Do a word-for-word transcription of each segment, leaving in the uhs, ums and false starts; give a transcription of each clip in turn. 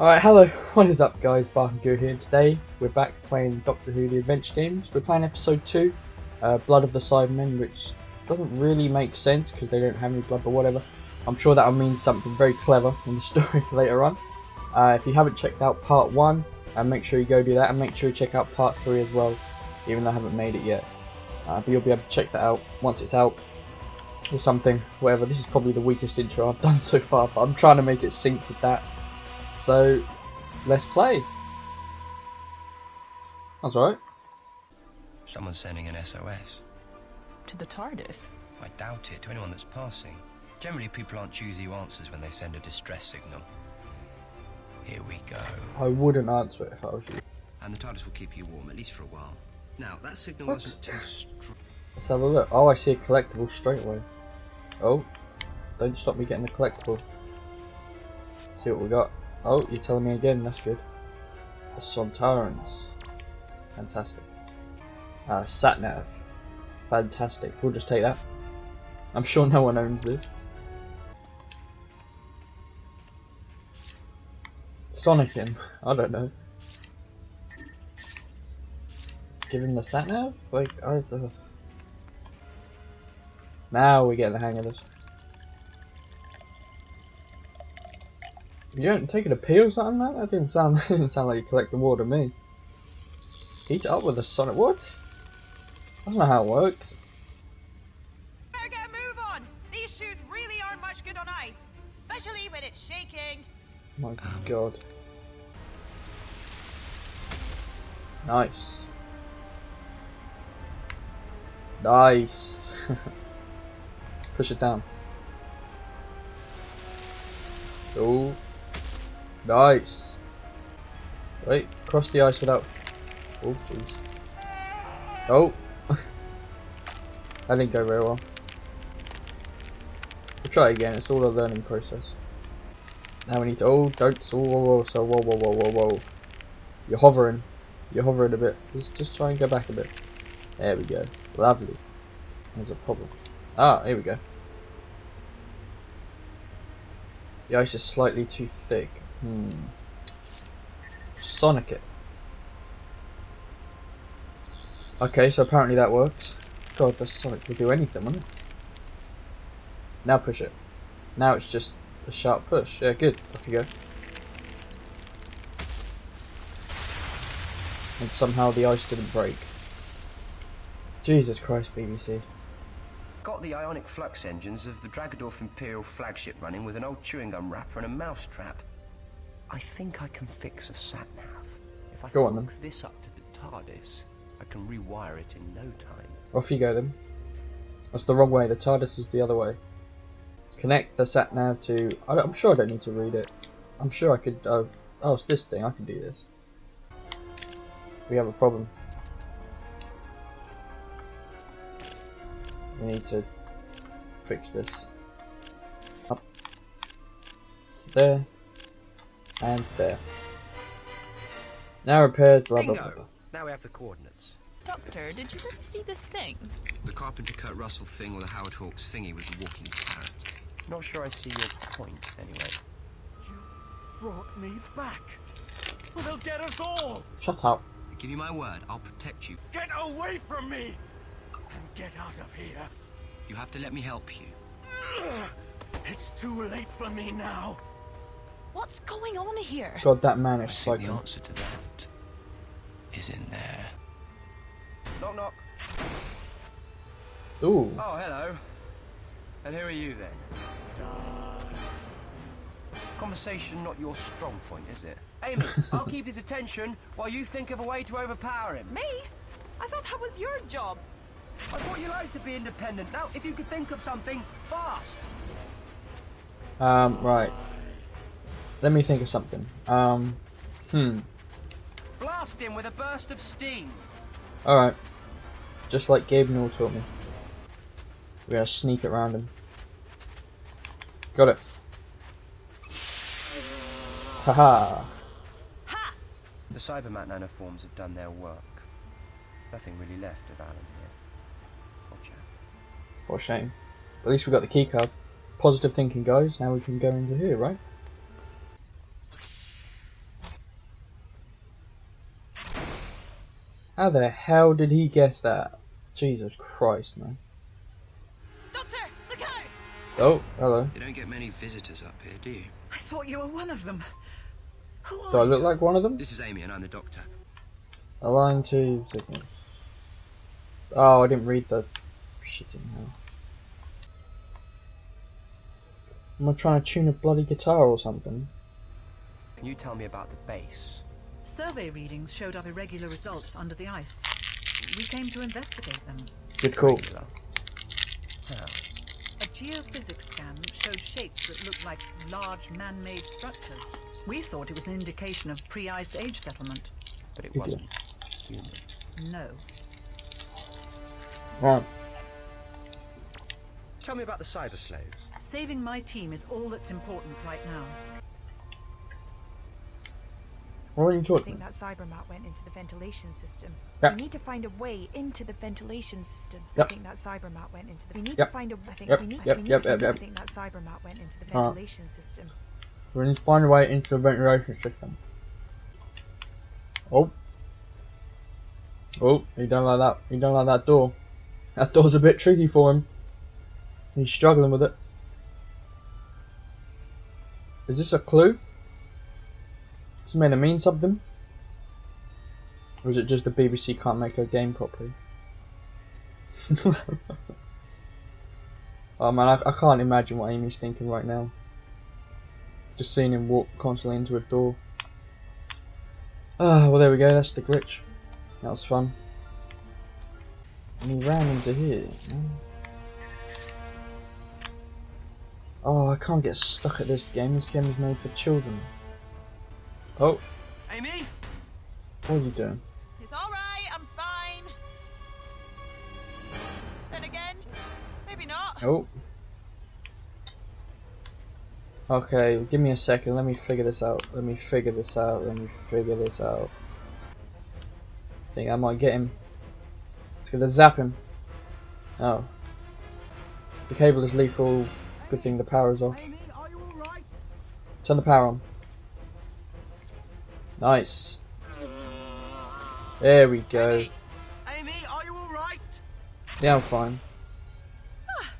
Alright, hello, what is up guys, Barker Guru here. Today we're back playing Doctor Who The Adventure Games. We're playing episode two, uh, Blood of the Cybermen, which doesn't really make sense because they don't have any blood, but whatever. I'm sure that'll mean something very clever in the story later on. Uh, if you haven't checked out part one, uh, make sure you go do that, and make sure you check out part three as well, even though I haven't made it yet. Uh, but you'll be able to check that out once it's out, or something, whatever. This is probably the weakest intro I've done so far, but I'm trying to make it sync with that. So, let's play. That's alright. Someone's sending an S O S. To the TARDIS? I doubt it, to anyone that's passing. Generally people aren't choosy who answers when they send a distress signal. Here we go. I wouldn't answer it if I was you. And the TARDIS will keep you warm, at least for a while. Now, that signal what? wasn't too strong. Let's have a look. Oh, I see a collectible straight away. Oh, don't stop me getting the collectible. Let's see what we got. Oh, you're telling me again, that's good. The Sontarans. Fantastic. Uh, Sat Nav. Fantastic. We'll just take that. I'm sure no one owns this. Sonic him. I don't know. Give him the Sat Nav? Like, I don't. Now we get the hang of this. You don't take it a pee or something, man? That didn't sound that didn't sound like you collect the water to me. Heat up with a Sonic. What? I don't know how it works. Better get a move on. These shoes really aren't much good on ice, especially when it's shaking. My um. God. Nice. Nice. Push it down. Oh. Nice. Wait, cross the ice without. Oh, jeez. Oh. That didn't go very well. We'll try again. It's all a learning process. Now we need to. Oh, don't. So whoa, whoa, so whoa, whoa, whoa, whoa, whoa. You're hovering. You're hovering a bit. Just, just try and go back a bit. There we go. Lovely. There's a problem. Ah, here we go. The ice is slightly too thick. Hmm. Sonic it. Okay, so apparently that works. God, the Sonic will do anything, won't it? Now push it. Now it's just a sharp push. Yeah, good. Off you go. And somehow the ice didn't break. Jesus Christ, B B C. Got the ionic flux engines of the Dragadorf Imperial flagship running with an old chewing gum wrapper and a mouse trap. I think I can fix a sat nav. If I go on, hook then. this up to the TARDIS, I can rewire it in no time. Off you go then. That's the wrong way. The TARDIS is the other way. Connect the sat nav to. I I'm sure I don't need to read it. I'm sure I could. Uh, oh, it's this thing. I can do this. We have a problem. We need to fix this up to there and there. Now repaired. Blah, blah, blah, blah. Now we have the coordinates. Doctor, did you ever see the thing? The carpenter Kurt Russell thing, or the Howard Hawks thingy with the walking carrot. Not sure I see your point. Anyway, you brought me back. Well, they'll get us all. Shut up. I give you my word, I'll protect you. Get away from me. And get out of here. You have to let me help you. It's too late for me now. What's going on here? God, that man is like the answer to that is in there. Knock knock. Ooh. Oh, hello. And who are you then? Conversation not your strong point, is it? Amy, I'll keep his attention while you think of a way to overpower him. Me? I thought that was your job. I thought you liked to be independent. Now, if you could think of something, fast! Um, right. Let me think of something. Um, hmm. Blast him with a burst of steam! Alright. Just like Gabe Newell taught me. We're gonna sneak it around him. Got it. Haha! Ha! The Cybermat nanoforms have done their work. Nothing really left of Alan here. What a shame. At least we got the key card. Positive thinking, guys. Now we can go into here, right? How the hell did he guess that? Jesus Christ, man. Doctor, look out! Oh, hello. You don't get many visitors up here, do you? I thought you were one of them. Who are you? Do I look like one of them? This is Amy and I'm the doctor. Align to signals. Oh, I didn't read the shit in here. Am I trying to tune a bloody guitar or something? Can you tell me about the base? Survey readings showed up irregular results under the ice. We came to investigate them. Good call. Yeah. A geophysics scan showed shapes that looked like large man-made structures. We thought it was an indication of pre-ice age settlement. But it wasn't human. No. Right. Tell me about the cyber slaves. Saving my team is all that's important right now. What are you talking about? I think that Cybermat went into the ventilation system. Yep. We need to find a way into the ventilation system. Yep. I think that Cybermat went into the. We need yep. to find a. I think yep. we need. Yep. I yep. Yep. Yep. think that Cybermat went into the ventilation right. system. We need to find a way into the ventilation system. Oh. Oh, he don't like that. He don't like that door. That door's a bit tricky for him. He's struggling with it. Is this a clue? It's meant to mean something? Or is it just the B B C can't make a game properly? Oh man, I, I can't imagine what Amy's thinking right now. Just seeing him walk constantly into a door. Ah, well there we go, that's the glitch. That was fun. And he ran into here. Oh, I can't get stuck at this game. This game is made for children. Oh. Amy? What are you doing? It's alright, I'm fine. Then again, maybe not. Oh. Okay, give me a second. Let me figure this out. Let me figure this out. Let me figure this out. I think I might get him. It's gonna zap him. Oh. The cable is lethal. Good thing the power is off. Turn the power on. Nice. There we go. Amy, Amy, are you all right? Yeah, I'm fine.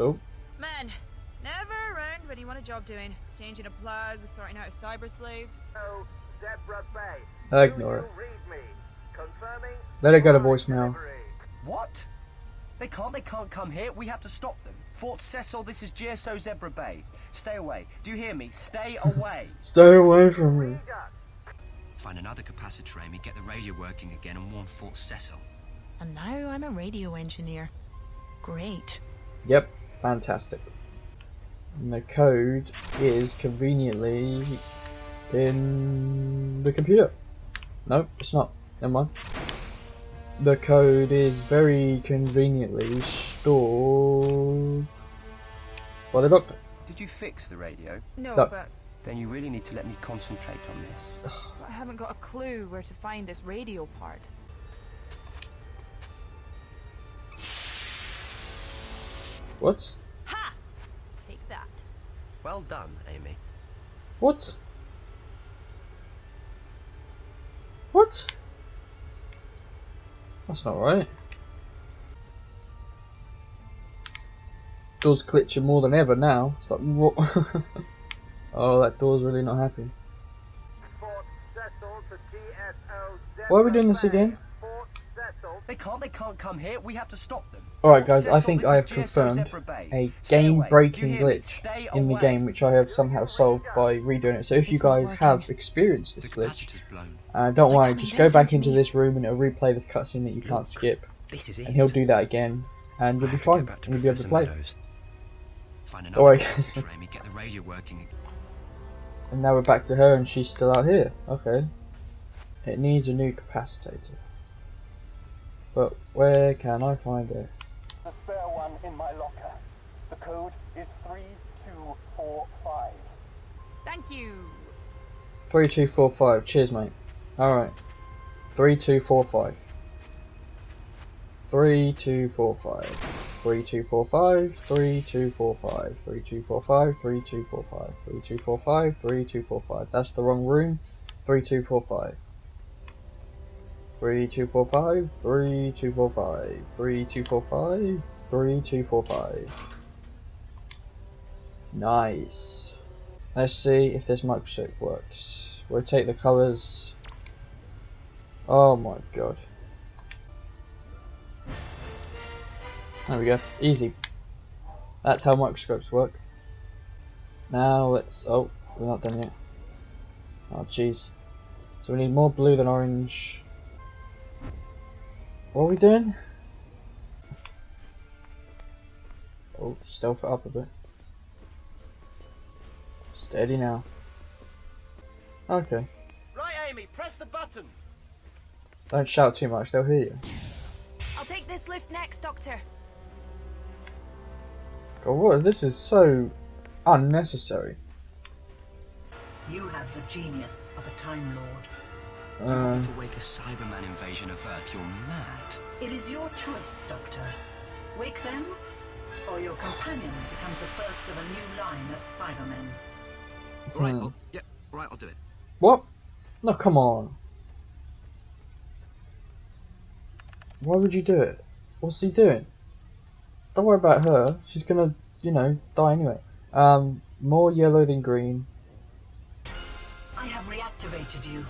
Oh. Man, never around when you want a job doing. Changing a plug, sorting out a cyber slave. Oh, Zebra Bay. Ignore it. Let it go to voicemail. What? They can't. They can't come here. We have to stop them. Fort Cecil. This is G S O Zebra Bay. Stay away. Do you hear me? Stay away. Stay away from me. Find another capacitor, Amy, get the radio working again and warn Fort Cecil. And now I'm a radio engineer. Great. Yep, fantastic. And the code is conveniently in the computer. No, it's not. Never mind. The code is very conveniently stored by the doctor. Did you fix the radio? No, no. but... Then you really need to let me concentrate on this. I haven't got a clue where to find this radio part. What? Ha! Take that. Well done, Amy. What? What? That's not right. Door's glitching more than ever now. It's like what? Oh, that door's really not happy. Why are we doing this again? They can't. They can't come here. We have to stop them. All right, guys. I think I have confirmed a game-breaking glitch in the game, which I have somehow solved by redoing it. So if you guys have experienced this glitch, uh, don't worry. Just go back into this room and it'll replay this cutscene that you can't skip, and he'll do that again, and you'll be fine. And you'll be able to play. All right. And now we're back to her, and she's still out here. Okay. It needs a new capacitor. But where can I find it? The spare one in my locker. The code is three two four five. Thank you. three two four five. Cheers, mate. Alright. three two four five. three two four five. three two four five, three two four five, three two four five, three two four five, three two four five, three two four five. That's the wrong room. three two four five. three two four five, three two four five, three two four five, three two four five. Nice. Let's see if this microscope works. Rotate the colours. Oh my god. There we go. Easy. That's how microscopes work. Now let's... oh, we're not done yet. Oh jeez. So we need more blue than orange. What are we doing? Oh, stealth it up a bit. Steady now. Okay. Right, Amy, press the button. Don't shout too much, they'll hear you. I'll take this lift next, Doctor. God, what? This is so unnecessary. You have the genius of a Time Lord. You want to wake a Cyberman invasion of Earth, you're mad. It is your choice, Doctor. Wake them, or your companion becomes the first of a new line of Cybermen. Hmm. Right, I'll, yeah, right, I'll do it. What? No, come on. Why would you do it? What's he doing? Don't worry about her. She's gonna, you know, die anyway. Um, more yellow than green. I have reactivated you.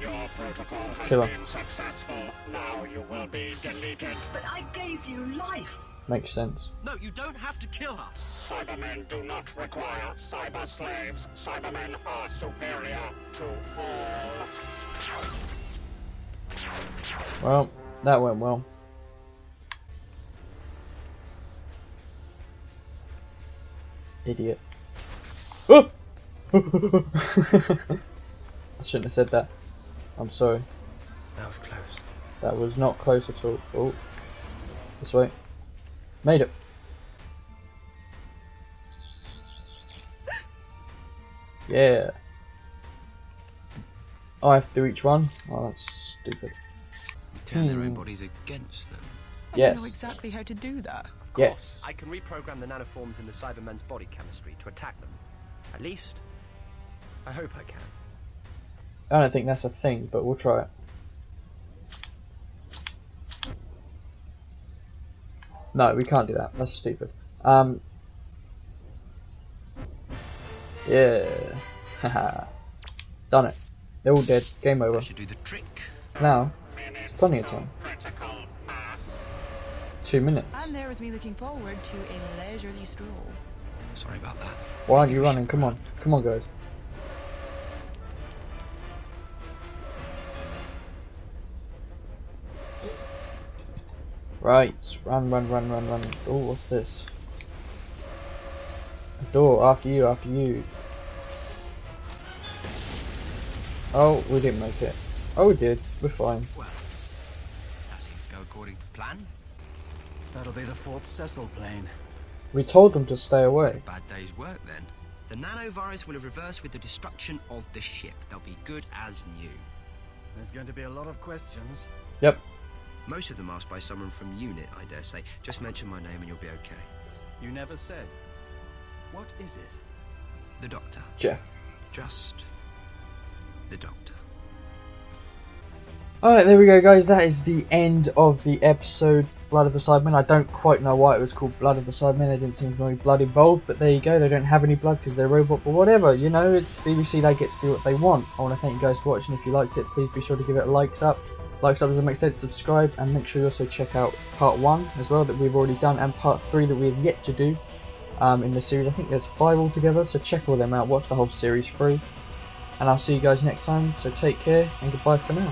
Your protocol has been successful. Now you will be deleted. But I gave you life. Makes sense. No, you don't have to kill us. Cybermen do not require cyber slaves. Cybermen are superior to all. Well, that went well. Idiot. Oh! I shouldn't have said that. I'm sorry. That was close. That was not close at all. Oh, this way. Made it. Yeah. Oh, I have to do each one? Oh, that's stupid. You turn hmm. their own bodies against them. I yes. don't know exactly how to do that. Of course. Yes. I can reprogram the nanoforms in the Cyberman's body chemistry to attack them. At least, I hope I can. I don't think that's a thing, but we'll try it. No, we can't do that. That's stupid. Um. Yeah. Haha. Done it. They're all dead. Game over. Do the trick. Now, it's plenty of time. Two minutes. And there was me looking forward to a leisurely stroll. Sorry about that. Why aren't you running? Come on. Come on, guys. Right, run, run, run, run, run. Oh, what's this? A door, after you, after you. Oh, we didn't make it. Oh, we did. We're fine. Well, that seems to go according to plan. That'll be the Fort Cecil plane. We told them to stay away. Bad day's work then. The nanovirus will have reversed with the destruction of the ship. They'll be good as new. There's going to be a lot of questions. Yep. Most of them asked by someone from UNIT, I dare say. Just mention my name and you'll be okay. You never said. What is it? The Doctor. Jeff. Just the Doctor. Alright, there we go, guys. That is the end of the episode, Blood of the Cybermen. I don't quite know why it was called Blood of the Cybermen. There didn't seem to be any blood involved, but there you go. They don't have any blood because they're a robot, but whatever. You know, it's B B C. They get to do what they want. I want to thank you guys for watching. If you liked it, please be sure to give it a likes up. Like, sub doesn't make sense, subscribe, and make sure you also check out part one as well that we've already done, and part three that we have yet to do um, in the series. I think there's five altogether, so check all them out, watch the whole series through, and I'll see you guys next time, so take care, and goodbye for now.